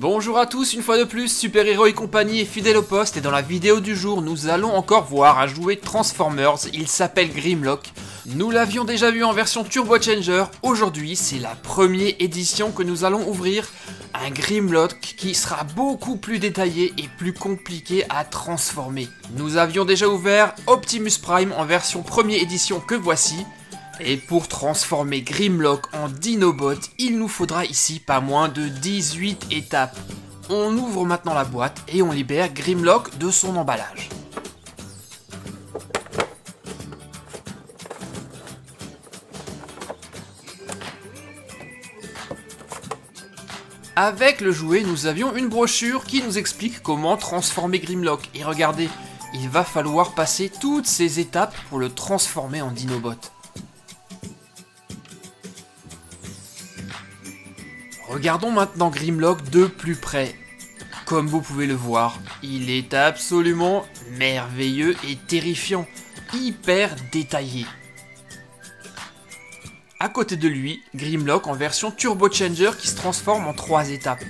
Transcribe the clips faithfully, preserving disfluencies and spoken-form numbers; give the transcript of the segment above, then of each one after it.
Bonjour à tous, une fois de plus, Super Héros et compagnie, fidèle au poste, et dans la vidéo du jour, nous allons encore voir un jouet Transformers, il s'appelle Grimlock. Nous l'avions déjà vu en version Turbo Changer, aujourd'hui c'est la première édition que nous allons ouvrir, un Grimlock qui sera beaucoup plus détaillé et plus compliqué à transformer. Nous avions déjà ouvert Optimus Prime en version première édition que voici. Et pour transformer Grimlock en Dinobot, il nous faudra ici pas moins de dix-huit étapes. On ouvre maintenant la boîte et on libère Grimlock de son emballage. Avec le jouet, nous avions une brochure qui nous explique comment transformer Grimlock. Et regardez, il va falloir passer toutes ces étapes pour le transformer en Dinobot. Regardons maintenant Grimlock de plus près. Comme vous pouvez le voir, il est absolument merveilleux et terrifiant, hyper détaillé. À côté de lui, Grimlock en version Turbo Changer qui se transforme en trois étapes.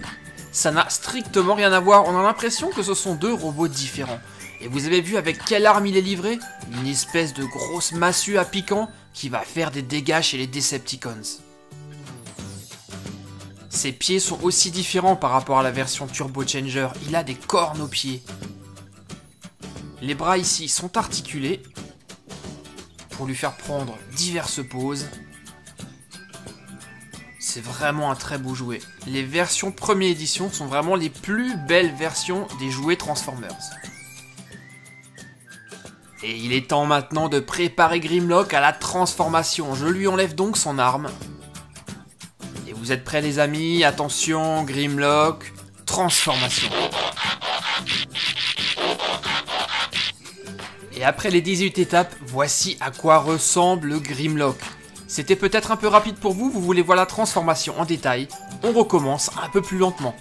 Ça n'a strictement rien à voir, on a l'impression que ce sont deux robots différents. Et vous avez vu avec quelle arme il est livré? Une espèce de grosse massue à piquant qui va faire des dégâts chez les Decepticons. Ses pieds sont aussi différents par rapport à la version Turbo Changer, il a des cornes aux pieds. Les bras ici sont articulés pour lui faire prendre diverses poses. C'est vraiment un très beau jouet. Les versions première édition sont vraiment les plus belles versions des jouets Transformers. Et il est temps maintenant de préparer Grimlock à la transformation, je lui enlève donc son arme. Vous êtes prêts les amis? Attention, Grimlock, transformation. Et après les dix-huit étapes, voici à quoi ressemble Grimlock. C'était peut-être un peu rapide pour vous, vous voulez voir la transformation en détail, on recommence un peu plus lentement.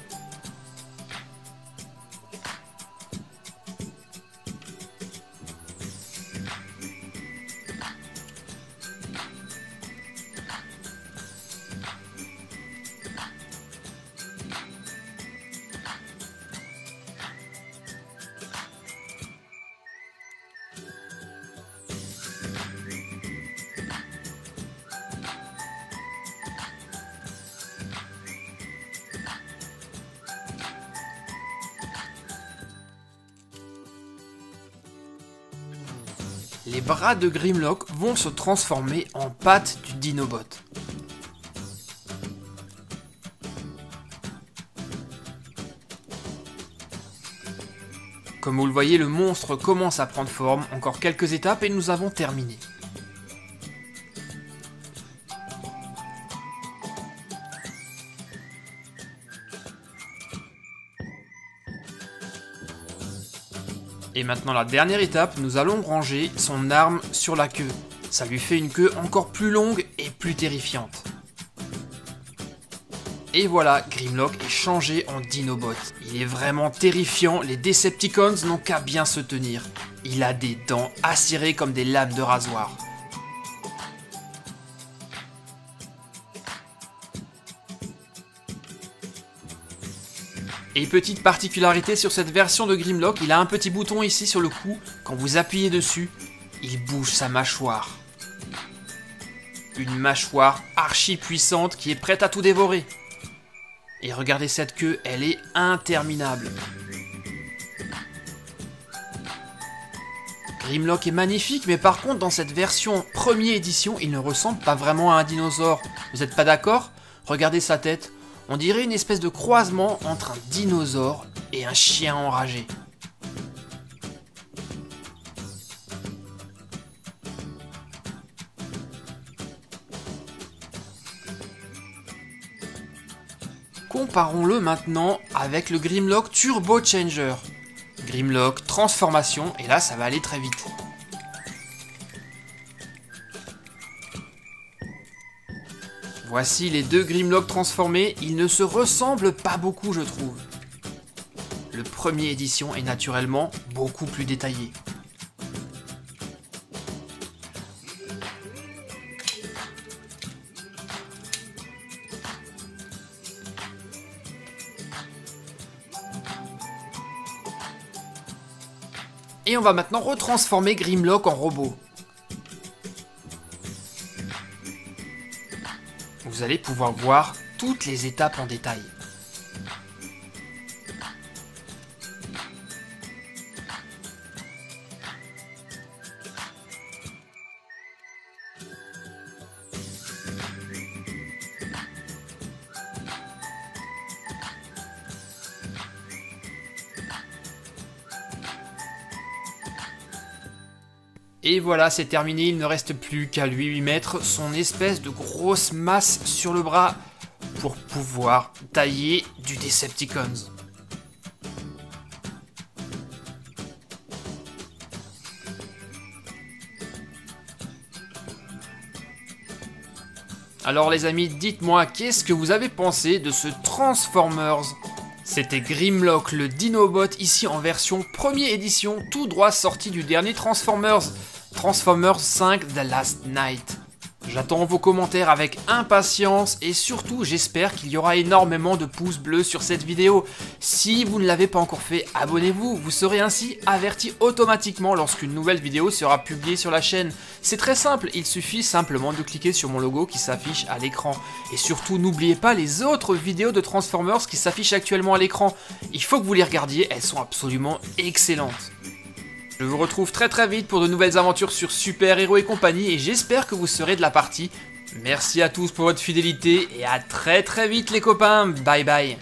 Les bras de Grimlock vont se transformer en pattes du Dinobot. Comme vous le voyez, le monstre commence à prendre forme, encore quelques étapes et nous avons terminé. Et maintenant la dernière étape, nous allons ranger son arme sur la queue. Ça lui fait une queue encore plus longue et plus terrifiante. Et voilà, Grimlock est changé en Dinobot. Il est vraiment terrifiant, les Decepticons n'ont qu'à bien se tenir. Il a des dents acérées comme des lames de rasoir. Et petite particularité sur cette version de Grimlock, il a un petit bouton ici sur le cou, quand vous appuyez dessus, il bouge sa mâchoire. Une mâchoire archi puissante qui est prête à tout dévorer. Et regardez cette queue, elle est interminable. Grimlock est magnifique, mais par contre dans cette version première édition, il ne ressemble pas vraiment à un dinosaure. Vous n'êtes pas d'accord? Regardez sa tête. On dirait une espèce de croisement entre un dinosaure et un chien enragé. Comparons-le maintenant avec le Grimlock Turbo Changer. Grimlock transformation, et là ça va aller très vite. Voici les deux Grimlock transformés, ils ne se ressemblent pas beaucoup je trouve. Le premier édition est naturellement beaucoup plus détaillé. Et on va maintenant retransformer Grimlock en robot. Vous allez pouvoir voir toutes les étapes en détail. Et voilà, c'est terminé, il ne reste plus qu'à lui mettre son espèce de grosse masse sur le bras pour pouvoir tailler du Decepticons. Alors les amis, dites-moi, qu'est-ce que vous avez pensé de ce Transformers ? C'était Grimlock, le Dinobot, ici en version première édition, tout droit sorti du dernier Transformers, Transformers cinq The Last Knight. J'attends vos commentaires avec impatience et surtout j'espère qu'il y aura énormément de pouces bleus sur cette vidéo. Si vous ne l'avez pas encore fait, abonnez-vous, vous serez ainsi averti automatiquement lorsqu'une nouvelle vidéo sera publiée sur la chaîne. C'est très simple, il suffit simplement de cliquer sur mon logo qui s'affiche à l'écran. Et surtout n'oubliez pas les autres vidéos de Transformers qui s'affichent actuellement à l'écran. Il faut que vous les regardiez, elles sont absolument excellentes. Je vous retrouve très très vite pour de nouvelles aventures sur Super Héros et compagnie et j'espère que vous serez de la partie. Merci à tous pour votre fidélité et à très très vite les copains, bye bye.